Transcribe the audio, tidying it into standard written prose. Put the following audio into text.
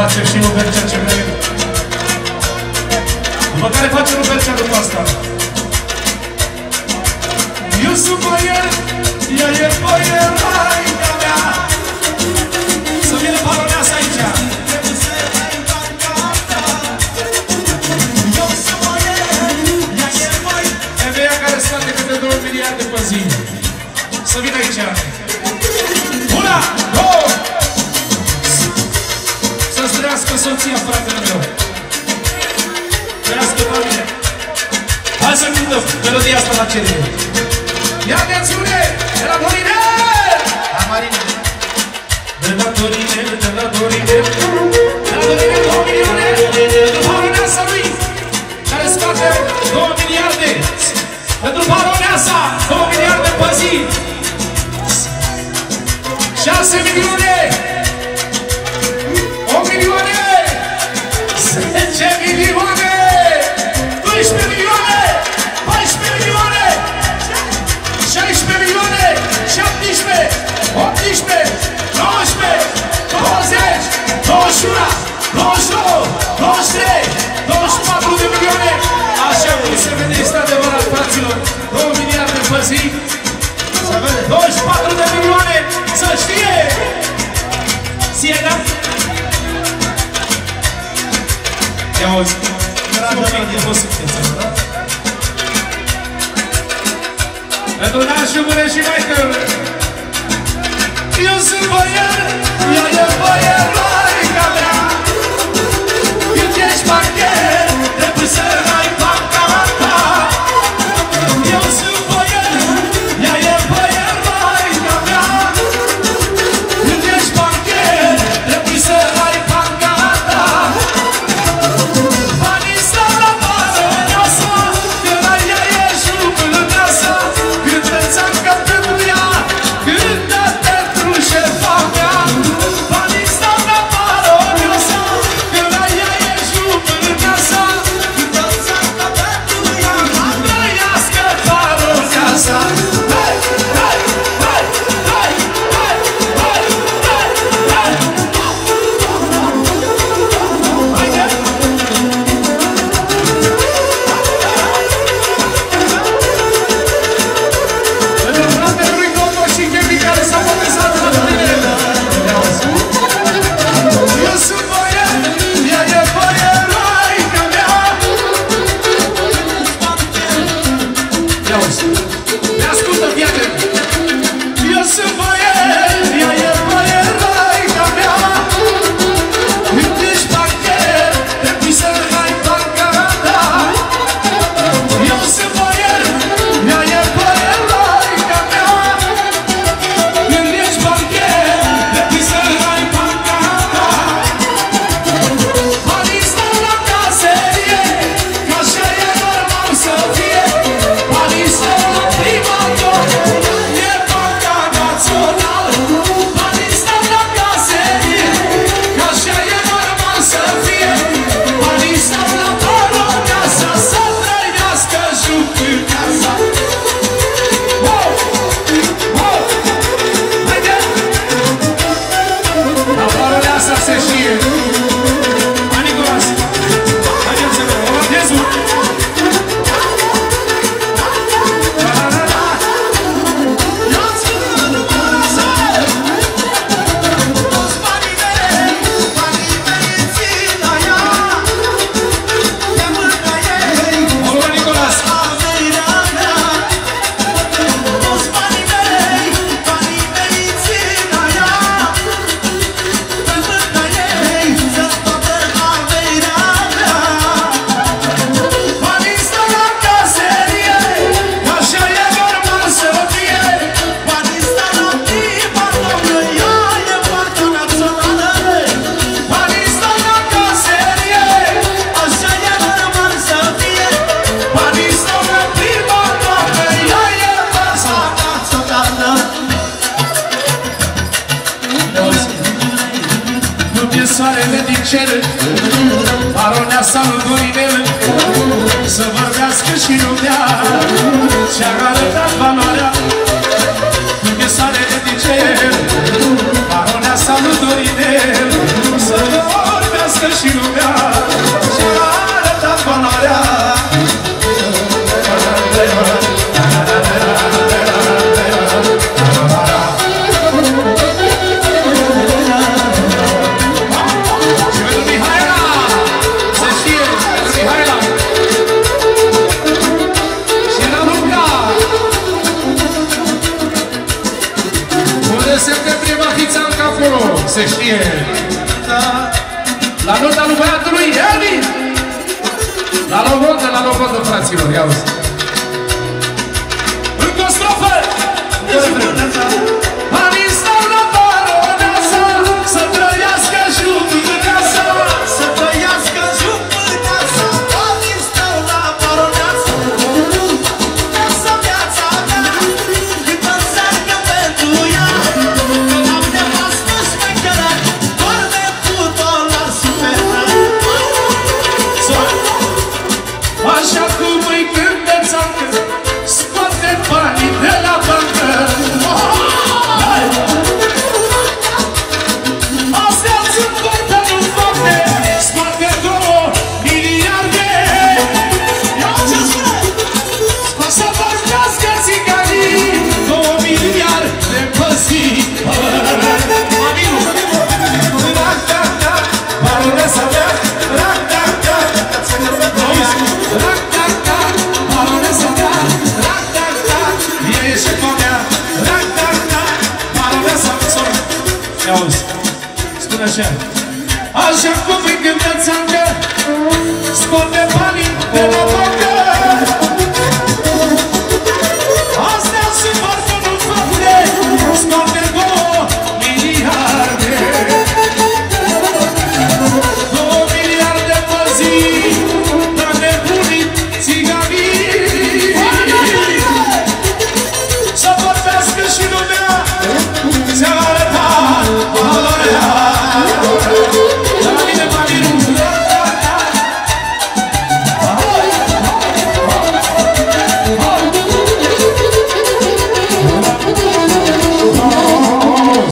Face și rugăciune ce vrem. După care face rugăciunea după asta. Eu sunt boier, ea e boieraia mea. Să vină paroleasa aici. Eu sunt boier, ea e boier. Femeia care stă de câte 2 miliarde pe zi. Să vină aici. Una, două! Să-ți trească soția, fratele meu! Trească familia! Hai să-mi cântăm melodia asta la cerere! Ia atențiune! De la Dorinel! La Marine! De la Dorinel, de la Dorinel! De la Dorinel 2 milioane! Pentru paroleasa lui! Care scoate 2 miliarde! Pentru paroleasa 2 miliarde pe zi! 6 milioane! 8 milioane! 10 milioane! 12 milioane! 14 milioane! 16 milioane! 17! 18! 19! 20! 21! 22! 23! 24 de milioane! Așa cum se vede, este adevărat, fraților! 2 miliarde pe zi! 24 de milioane! Să știe! Siena! Ia auzi! Sunt un pic de posucțeță, da? Pentru nașul mână și mai că... Eu sunt boier, eu e boier, loica mea! Când ești bancher, trebuie să ai banca ta! Eu sunt boier, ea e boier, loica mea! Când ești bancher, trebuie să ai banca ta! Banii stau la bază, ea sa, că la ea ești lucrul în casă! Cântă-ți-am că pentru ea, cântă pentru șefa mea! Banii stau la bază, ea sa, că la ea ești lucrul în casă! Cântă-ți-am că pentru ea, la trăiască parolia sa! Hai, hai, hai, hai, hai, hai, hai, hai! Haide! Pentru fratele lui Coco și Chemi care s-a botezat la tinere. Eu sunt boier, ea e boieraica mea. Ia auzi, ne ascultă fiecare. Eu sunt boier, ea e boieraica mea. Când ești bancher, trebuie să ai banca ta. Eu sunt boier, ea e boieraica mea. Când ești bancher, trebuie să ai banca ta. Banii stau la caserie, că așa e normal să fie. Banii stau la primator, e banca națională. Banii stau la caserie, că așa e normal să fie. Banii stau la parolia sa, să trăiască jucul casa. Wow! Wow! Haide! La paroleasa se știe. Hai, Nicolas! Haideți să vedem. Botezul! La, la, la! Eu sunt în casă. Toți banii mei, banii mei țin la ea. De mâna ei, Olo, Nicolas! averea mea. Toți banii mei, banii mei țin la ea. De mâna ei, să toată averea mea. Banii stau la caserie, că așa e normal să fie. Banii stau la primator, că ea e banca națională. Banii stau la caserie, așa e normal să fie. Banii stau la primator, că ea e banca națională. Când e soarele din cer, paroleasa lui Dorinel, să vorbească și lumea ce-a arătat valoarea. Când e soarele din cer, paroleasa lui Dorinel, să vorbească Lalu lalu banyak dulu ini. Lalu bos Fransilo, ya bos. Lucas Lopez. Așa cum îi gândeați, am că scoate banii de la bancă.